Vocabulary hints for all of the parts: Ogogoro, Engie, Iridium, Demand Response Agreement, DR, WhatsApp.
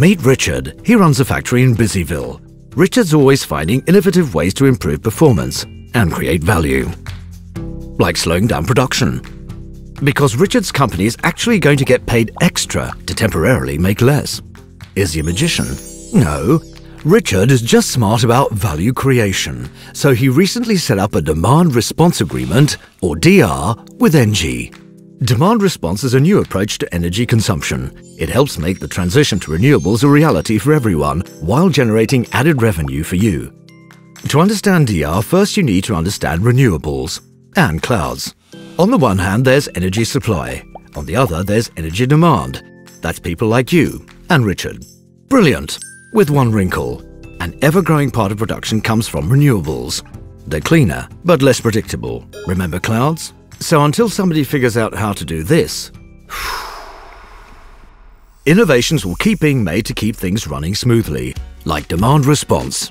Meet Richard. He runs a factory in Busyville. Richard's always finding innovative ways to improve performance and create value, like slowing down production. Because Richard's company is actually going to get paid extra to temporarily make less. Is he a magician? No. Richard is just smart about value creation, so he recently set up a Demand Response Agreement, or DR, with Engie. Demand Response is a new approach to energy consumption. It helps make the transition to renewables a reality for everyone, while generating added revenue for you. To understand DR, first you need to understand renewables and clouds. On the one hand, there's energy supply. On the other, there's energy demand. That's people like you and Richard. Brilliant! With one wrinkle, an ever-growing part of production comes from renewables. They're cleaner, but less predictable. Remember clouds? So until somebody figures out how to do this, innovations will keep being made to keep things running smoothly, like demand response.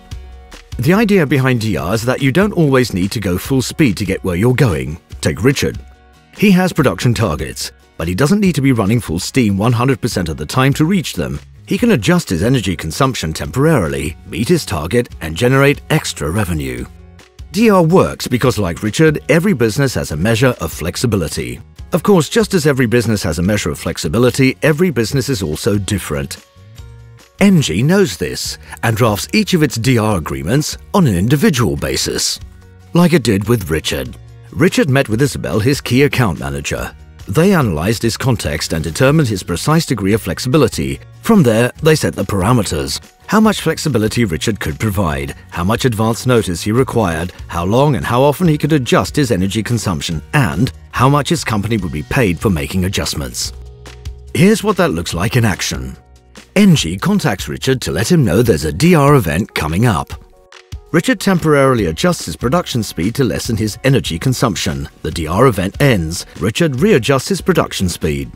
The idea behind DR is that you don't always need to go full speed to get where you're going. Take Richard. He has production targets, but he doesn't need to be running full steam 100% of the time to reach them. He can adjust his energy consumption temporarily, meet his target, and generate extra revenue. DR works because, like Richard, every business has a measure of flexibility. Of course, just as every business has a measure of flexibility, every business is also different. Engie knows this and drafts each of its DR agreements on an individual basis, like it did with Richard. Richard met with Isabel, his key account manager. They analysed his context and determined his precise degree of flexibility. From there, they set the parameters. How much flexibility Richard could provide, how much advance notice he required, how long and how often he could adjust his energy consumption, and how much his company would be paid for making adjustments. Here's what that looks like in action. Engie contacts Richard to let him know there's a DR event coming up. Richard temporarily adjusts his production speed to lessen his energy consumption. The DR event ends. Richard readjusts his production speed.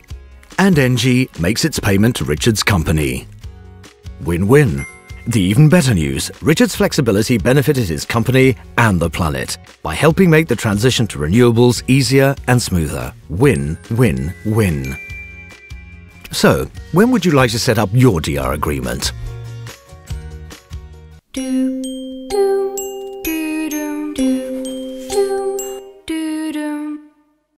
And Engie makes its payment to Richard's company. Win-win. The even better news, Richard's flexibility benefited his company and the planet by helping make the transition to renewables easier and smoother. Win-win-win. So, when would you like to set up your DR agreement?